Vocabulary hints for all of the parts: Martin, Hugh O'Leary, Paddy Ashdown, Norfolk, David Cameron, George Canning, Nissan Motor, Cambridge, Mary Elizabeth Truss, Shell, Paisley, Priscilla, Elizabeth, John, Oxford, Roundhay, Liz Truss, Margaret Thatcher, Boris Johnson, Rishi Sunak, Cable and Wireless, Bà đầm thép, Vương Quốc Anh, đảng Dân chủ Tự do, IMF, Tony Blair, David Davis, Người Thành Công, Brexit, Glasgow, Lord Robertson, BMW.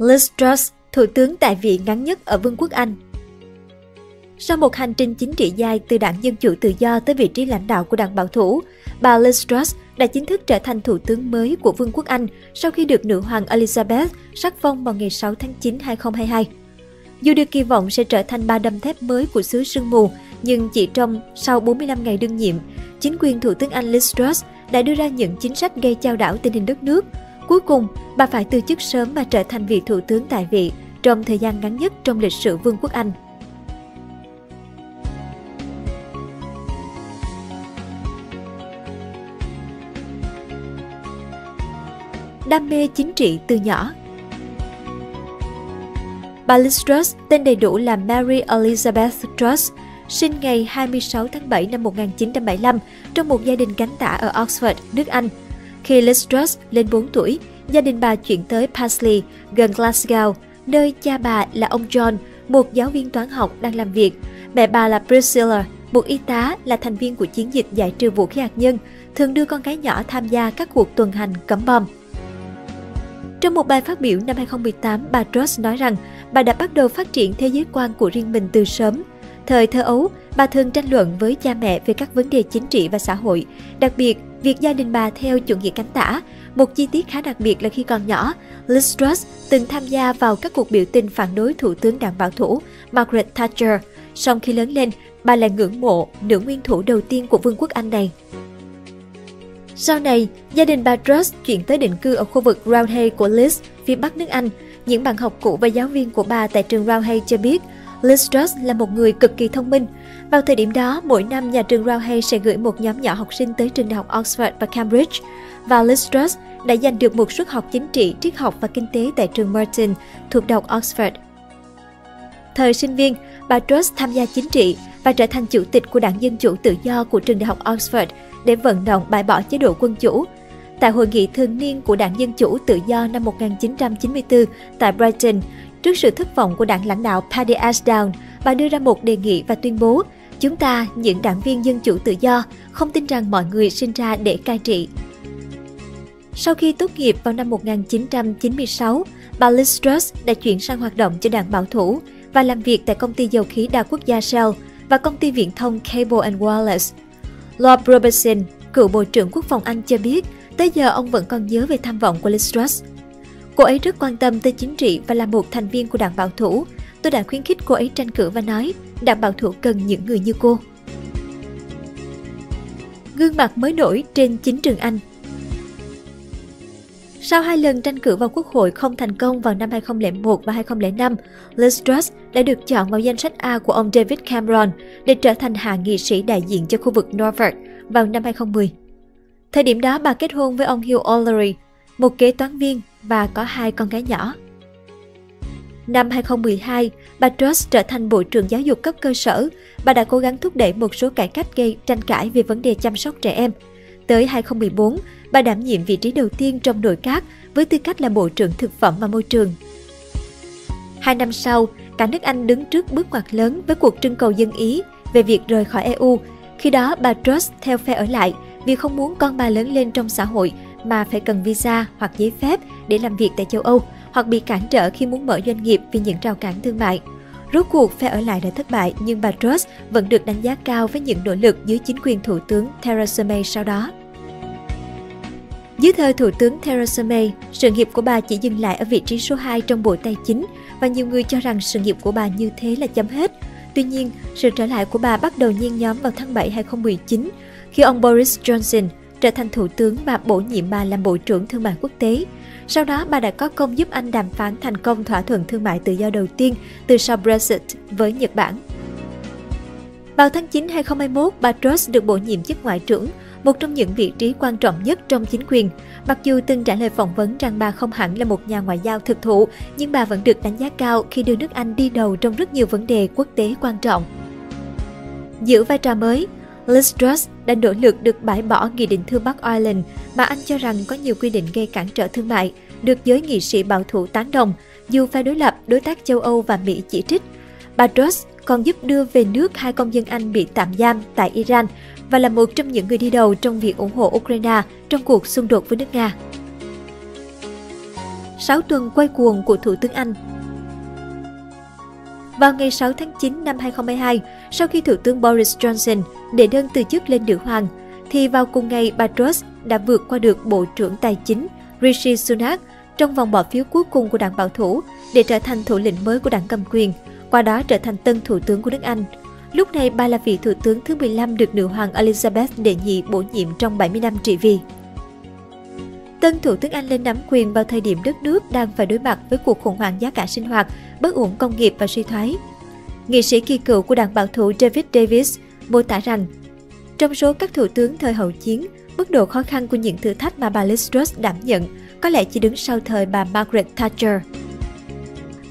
Liz Truss, thủ tướng tại vị ngắn nhất ở Vương quốc Anh. Sau một hành trình chính trị dài từ đảng Dân Chủ Tự Do tới vị trí lãnh đạo của đảng Bảo Thủ, bà Liz Truss đã chính thức trở thành thủ tướng mới của Vương quốc Anh sau khi được nữ hoàng Elizabeth sắc phong vào ngày 6 tháng 9, 2022. Dù được kỳ vọng sẽ trở thành ba đâm thép mới của xứ sương mù, nhưng chỉ trong sau 45 ngày đương nhiệm, chính quyền thủ tướng Anh Liz Truss đã đưa ra những chính sách gây chao đảo tình hình đất nước. Cuối cùng, bà phải từ chức sớm và trở thành vị thủ tướng tại vị trong thời gian ngắn nhất trong lịch sử Vương quốc Anh. Đam mê chính trị từ nhỏ. Bà Liz Truss, tên đầy đủ là Mary Elizabeth Truss, sinh ngày 26 tháng 7 năm 1975 trong một gia đình cánh tả ở Oxford, nước Anh. Khi Liz Truss lên 4 tuổi, gia đình bà chuyển tới Paisley, gần Glasgow, nơi cha bà là ông John, một giáo viên toán học đang làm việc. Mẹ bà là Priscilla, một y tá là thành viên của chiến dịch giải trừ vũ khí hạt nhân, thường đưa con gái nhỏ tham gia các cuộc tuần hành cấm bom. Trong một bài phát biểu năm 2018, bà Truss nói rằng bà đã bắt đầu phát triển thế giới quan của riêng mình từ sớm. Thời thơ ấu, bà thường tranh luận với cha mẹ về các vấn đề chính trị và xã hội, đặc biệt việc gia đình bà theo chủ nghĩa cánh tả. Một chi tiết khá đặc biệt là khi còn nhỏ, Liz Truss từng tham gia vào các cuộc biểu tình phản đối thủ tướng đảng bảo thủ Margaret Thatcher. Song khi lớn lên, bà lại ngưỡng mộ nữ nguyên thủ đầu tiên của Vương quốc Anh này. Sau này, gia đình bà Truss chuyển tới định cư ở khu vực Roundhay của Liz, phía bắc nước Anh. Những bạn học cũ và giáo viên của bà tại trường Roundhay cho biết, Liz Truss là một người cực kỳ thông minh. Vào thời điểm đó, mỗi năm nhà trường Roundhay sẽ gửi một nhóm nhỏ học sinh tới trường đại học Oxford và Cambridge. Và Liz Truss đã giành được một suất học chính trị, triết học và kinh tế tại trường Martin thuộc đại học Oxford. Thời sinh viên, bà Truss tham gia chính trị và trở thành chủ tịch của đảng Dân Chủ Tự Do của trường đại học Oxford để vận động bãi bỏ chế độ quân chủ. Tại hội nghị thường niên của đảng Dân Chủ Tự Do năm 1994 tại Brighton, trước sự thất vọng của đảng lãnh đạo Paddy Ashdown, bà đưa ra một đề nghị và tuyên bố: "Chúng ta, những đảng viên Dân Chủ Tự Do, không tin rằng mọi người sinh ra để cai trị." Sau khi tốt nghiệp vào năm 1996, bà Liz Truss đã chuyển sang hoạt động cho đảng Bảo thủ và làm việc tại công ty dầu khí đa quốc gia Shell và công ty viễn thông Cable and Wireless. Lord Robertson, cựu Bộ trưởng Quốc phòng Anh cho biết, tới giờ ông vẫn còn nhớ về tham vọng của Liz Truss. "Cô ấy rất quan tâm tới chính trị và là một thành viên của đảng Bảo thủ. Tôi đã khuyến khích cô ấy tranh cử và nói, đảng Bảo thủ cần những người như cô." Gương mặt mới nổi trên chính trường Anh. Sau hai lần tranh cử vào Quốc hội không thành công vào năm 2001 và 2005, Liz Truss đã được chọn vào danh sách A của ông David Cameron để trở thành hạ nghị sĩ đại diện cho khu vực Norfolk vào năm 2010. Thời điểm đó, bà kết hôn với ông Hugh O'Leary, một kế toán viên và có hai con gái nhỏ. Năm 2012, bà Truss trở thành Bộ trưởng Giáo dục cấp cơ sở. Bà đã cố gắng thúc đẩy một số cải cách gây tranh cãi về vấn đề chăm sóc trẻ em. Tới 2014, bà đảm nhiệm vị trí đầu tiên trong nội các với tư cách là Bộ trưởng Thực phẩm và Môi trường. 2 năm sau, cả nước Anh đứng trước bước ngoặt lớn với cuộc trưng cầu dân ý về việc rời khỏi EU. Khi đó, bà Truss theo phe ở lại vì không muốn con bà lớn lên trong xã hội mà phải cần visa hoặc giấy phép để làm việc tại châu Âu, hoặc bị cản trở khi muốn mở doanh nghiệp vì những rào cản thương mại. Rốt cuộc, phe ở lại đã thất bại, nhưng bà Truss vẫn được đánh giá cao với những nỗ lực dưới chính quyền Thủ tướng Theresa May sau đó. Dưới thời Thủ tướng Theresa May, sự nghiệp của bà chỉ dừng lại ở vị trí số 2 trong Bộ Tài chính và nhiều người cho rằng sự nghiệp của bà như thế là chấm hết. Tuy nhiên, sự trở lại của bà bắt đầu nhen nhóm vào tháng 7 2019 khi ông Boris Johnson trở thành Thủ tướng và bổ nhiệm bà làm Bộ trưởng Thương mại Quốc tế. Sau đó, bà đã có công giúp Anh đàm phán thành công thỏa thuận thương mại tự do đầu tiên từ sau Brexit với Nhật Bản. Vào tháng 9 2021, bà Truss được bổ nhiệm chức Ngoại trưởng, một trong những vị trí quan trọng nhất trong chính quyền. Mặc dù từng trả lời phỏng vấn rằng bà không hẳn là một nhà ngoại giao thực thụ, nhưng bà vẫn được đánh giá cao khi đưa nước Anh đi đầu trong rất nhiều vấn đề quốc tế quan trọng. Giữ vai trò mới, Liz Truss đã nỗ lực được bãi bỏ Nghị định Thương Bắc Ireland mà Anh cho rằng có nhiều quy định gây cản trở thương mại, được giới nghị sĩ bảo thủ tán đồng, dù phe đối lập, đối tác châu Âu và Mỹ chỉ trích. Bà Truss còn giúp đưa về nước hai công dân Anh bị tạm giam tại Iran và là một trong những người đi đầu trong việc ủng hộ Ukraine trong cuộc xung đột với nước Nga. 6 tuần quay cuồng của Thủ tướng Anh. Vào ngày 6 tháng 9 năm 2022, sau khi Thủ tướng Boris Johnson đệ đơn từ chức lên nữ hoàng, thì vào cùng ngày bà Truss đã vượt qua được Bộ trưởng Tài chính Rishi Sunak trong vòng bỏ phiếu cuối cùng của đảng bảo thủ để trở thành thủ lĩnh mới của đảng cầm quyền, qua đó trở thành tân thủ tướng của nước Anh. Lúc này, bà là vị thủ tướng thứ 15 được nữ hoàng Elizabeth đệ nhị bổ nhiệm trong 70 năm trị vì. Tân thủ tướng Anh lên nắm quyền vào thời điểm đất nước đang phải đối mặt với cuộc khủng hoảng giá cả sinh hoạt, bất ổn công nghiệp và suy thoái. Nghị sĩ kỳ cựu của đảng bảo thủ David Davis mô tả rằng, trong số các thủ tướng thời hậu chiến, mức độ khó khăn của những thử thách mà bà Liz Truss đảm nhận có lẽ chỉ đứng sau thời bà Margaret Thatcher.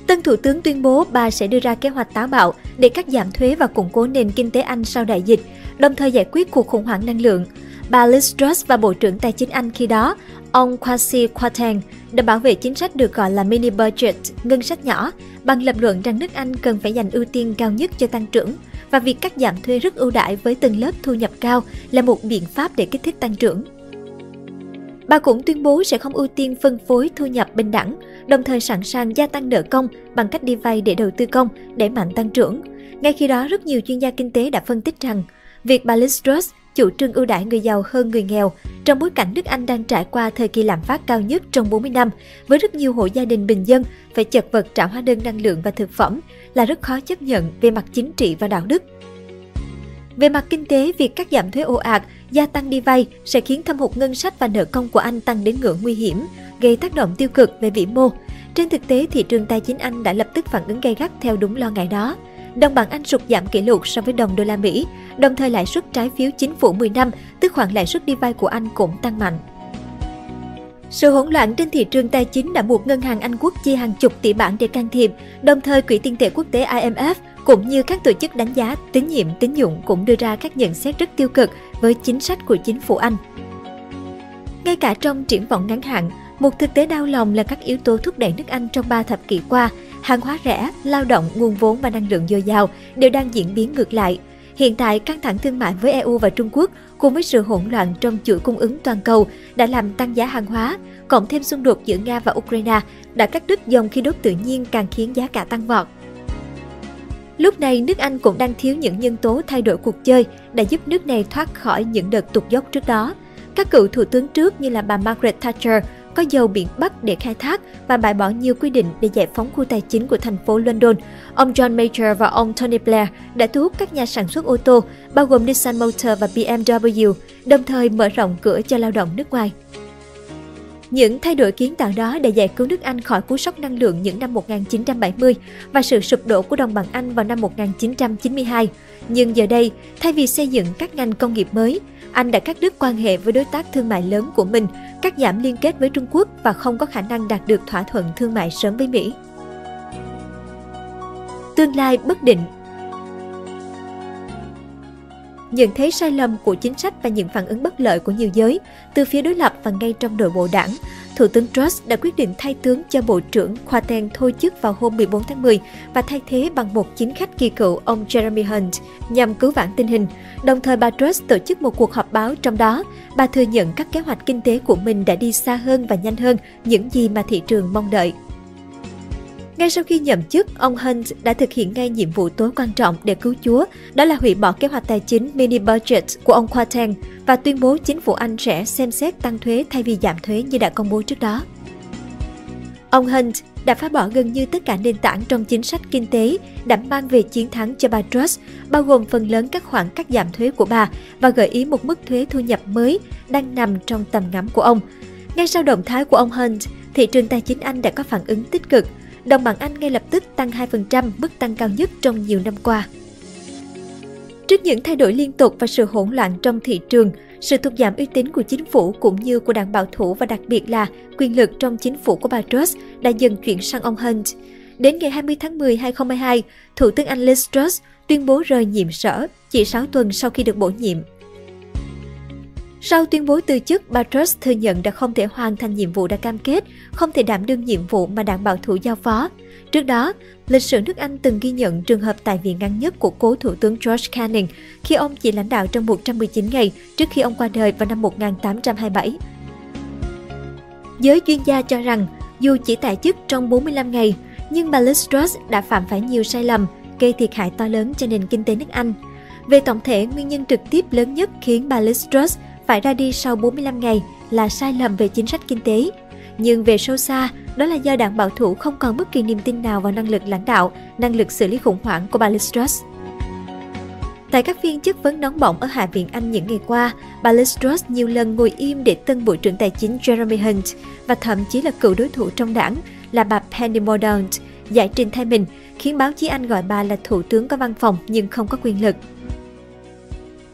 Tân thủ tướng tuyên bố bà sẽ đưa ra kế hoạch táo bạo để cắt giảm thuế và củng cố nền kinh tế Anh sau đại dịch, đồng thời giải quyết cuộc khủng hoảng năng lượng. Bà Liz Truss và Bộ trưởng Tài chính Anh khi đó, ông Kwasi Kwarteng, đã bảo vệ chính sách được gọi là mini budget, ngân sách nhỏ, bằng lập luận rằng nước Anh cần phải dành ưu tiên cao nhất cho tăng trưởng và việc cắt giảm thuế rất ưu đãi với từng lớp thu nhập cao là một biện pháp để kích thích tăng trưởng. Bà cũng tuyên bố sẽ không ưu tiên phân phối thu nhập bình đẳng, đồng thời sẵn sàng gia tăng nợ công bằng cách đi vay để đầu tư công, đẩy mạnh tăng trưởng. Ngay khi đó, rất nhiều chuyên gia kinh tế đã phân tích rằng việc bà Liz Truss chủ trương ưu đãi người giàu hơn người nghèo trong bối cảnh nước Anh đang trải qua thời kỳ lạm phát cao nhất trong 40 năm, với rất nhiều hộ gia đình bình dân phải chật vật trả hóa đơn năng lượng và thực phẩm, là rất khó chấp nhận về mặt chính trị và đạo đức. Về mặt kinh tế, việc cắt giảm thuế ồ ạt, gia tăng đi vay sẽ khiến thâm hụt ngân sách và nợ công của Anh tăng đến ngưỡng nguy hiểm, gây tác động tiêu cực về vĩ mô. Trên thực tế, thị trường tài chính Anh đã lập tức phản ứng gay gắt theo đúng lo ngại đó. Đồng bảng Anh sụt giảm kỷ lục so với đồng đô la Mỹ, đồng thời lãi suất trái phiếu chính phủ 10 năm, tức khoản lãi suất đi vay của Anh cũng tăng mạnh. Sự hỗn loạn trên thị trường tài chính đã buộc Ngân hàng Anh Quốc chi hàng chục tỷ bảng để can thiệp, đồng thời Quỹ tiền tệ quốc tế IMF cũng như các tổ chức đánh giá tín nhiệm tín dụng cũng đưa ra các nhận xét rất tiêu cực với chính sách của chính phủ Anh. Ngay cả trong triển vọng ngắn hạn, một thực tế đau lòng là các yếu tố thúc đẩy nước Anh trong 3 thập kỷ qua, hàng hóa rẻ, lao động, nguồn vốn và năng lượng dồi dào đều đang diễn biến ngược lại. Hiện tại, căng thẳng thương mại với EU và Trung Quốc cùng với sự hỗn loạn trong chuỗi cung ứng toàn cầu đã làm tăng giá hàng hóa, cộng thêm xung đột giữa Nga và Ukraine đã cắt đứt dòng khí đốt tự nhiên càng khiến giá cả tăng vọt. Lúc này, nước Anh cũng đang thiếu những nhân tố thay đổi cuộc chơi đã giúp nước này thoát khỏi những đợt tụt dốc trước đó. Các cựu thủ tướng trước như là bà Margaret Thatcher có dầu biển Bắc để khai thác và bãi bỏ nhiều quy định để giải phóng khu tài chính của thành phố London. Ông John Major và ông Tony Blair đã thu hút các nhà sản xuất ô tô, bao gồm Nissan Motor và BMW, đồng thời mở rộng cửa cho lao động nước ngoài. Những thay đổi kiến tạo đó đã giải cứu nước Anh khỏi cú sốc năng lượng những năm 1970 và sự sụp đổ của đồng bảng Anh vào năm 1992. Nhưng giờ đây, thay vì xây dựng các ngành công nghiệp mới, Anh đã cắt đứt quan hệ với đối tác thương mại lớn của mình, cắt giảm liên kết với Trung Quốc và không có khả năng đạt được thỏa thuận thương mại sớm với Mỹ. Tương lai bất định. Nhận thấy sai lầm của chính sách và những phản ứng bất lợi của nhiều giới, từ phía đối lập và ngay trong nội bộ đảng, Thủ tướng Truss đã quyết định thay tướng cho Bộ trưởng Kwarteng thôi chức vào hôm 14 tháng 10 và thay thế bằng một chính khách kỳ cựu ông Jeremy Hunt nhằm cứu vãn tình hình. Đồng thời, bà Truss tổ chức một cuộc họp báo, trong đó bà thừa nhận các kế hoạch kinh tế của mình đã đi xa hơn và nhanh hơn những gì mà thị trường mong đợi. Ngay sau khi nhậm chức, ông Hunt đã thực hiện ngay nhiệm vụ tối quan trọng để cứu Chúa, đó là hủy bỏ kế hoạch tài chính mini budget của ông Kwarteng và tuyên bố chính phủ Anh sẽ xem xét tăng thuế thay vì giảm thuế như đã công bố trước đó. Ông Hunt đã phá bỏ gần như tất cả nền tảng trong chính sách kinh tế đã mang về chiến thắng cho bà Truss, bao gồm phần lớn các khoản cắt giảm thuế của bà và gợi ý một mức thuế thu nhập mới đang nằm trong tầm ngắm của ông. Ngay sau động thái của ông Hunt, thị trường tài chính Anh đã có phản ứng tích cực. Đồng bảng Anh ngay lập tức tăng 2%, mức tăng cao nhất trong nhiều năm qua. Trước những thay đổi liên tục và sự hỗn loạn trong thị trường, sự tụt giảm uy tín của chính phủ cũng như của đảng bảo thủ và đặc biệt là quyền lực trong chính phủ của bà Truss đã dần chuyển sang ông Hunt. Đến ngày 20 tháng 10, 2022, Thủ tướng Anh Liz Truss tuyên bố rời nhiệm sở chỉ 6 tuần sau khi được bổ nhiệm. Sau tuyên bố từ chức, bà Truss thừa nhận đã không thể hoàn thành nhiệm vụ đã cam kết, không thể đảm đương nhiệm vụ mà đảng bảo thủ giao phó. Trước đó, lịch sử nước Anh từng ghi nhận trường hợp tại vị ngắn nhất của cố thủ tướng George Canning khi ông chỉ lãnh đạo trong 119 ngày trước khi ông qua đời vào năm 1827. Giới chuyên gia cho rằng, Dù chỉ tại chức trong 45 ngày, nhưng bà Liz Truss đã phạm phải nhiều sai lầm, gây thiệt hại to lớn cho nền kinh tế nước Anh. Về tổng thể, nguyên nhân trực tiếp lớn nhất khiến bà Liz Truss phải ra đi sau 45 ngày là sai lầm về chính sách kinh tế. Nhưng về sâu xa, đó là do đảng bảo thủ không còn bất kỳ niềm tin nào vào năng lực lãnh đạo, năng lực xử lý khủng hoảng của bà Liz Truss. Tại các phiên chất vấn nóng bỏng ở Hạ viện Anh những ngày qua, bà Liz Truss nhiều lần ngồi im để tân Bộ trưởng Tài chính Jeremy Hunt và thậm chí là cựu đối thủ trong đảng là bà Penny Mordaunt giải trình thay mình, khiến báo chí Anh gọi bà là thủ tướng có văn phòng nhưng không có quyền lực.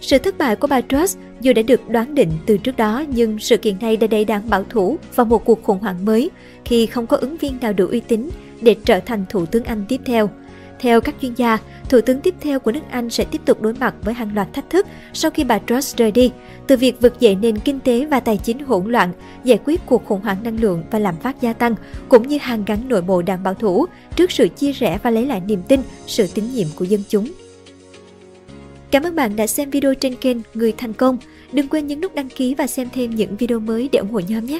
Sự thất bại của bà Truss dù đã được đoán định từ trước đó, nhưng sự kiện này đã đẩy đảng bảo thủ vào một cuộc khủng hoảng mới khi không có ứng viên nào đủ uy tín để trở thành thủ tướng Anh tiếp theo. Theo các chuyên gia, thủ tướng tiếp theo của nước Anh sẽ tiếp tục đối mặt với hàng loạt thách thức sau khi bà Truss rời đi, từ việc vực dậy nền kinh tế và tài chính hỗn loạn, giải quyết cuộc khủng hoảng năng lượng và lạm phát gia tăng, cũng như hàn gắn nội bộ đảng bảo thủ trước sự chia rẽ và lấy lại niềm tin, sự tín nhiệm của dân chúng. Cảm ơn bạn đã xem video trên kênh Người Thành Công. Đừng quên nhấn nút đăng ký và xem thêm những video mới để ủng hộ nhóm nhé!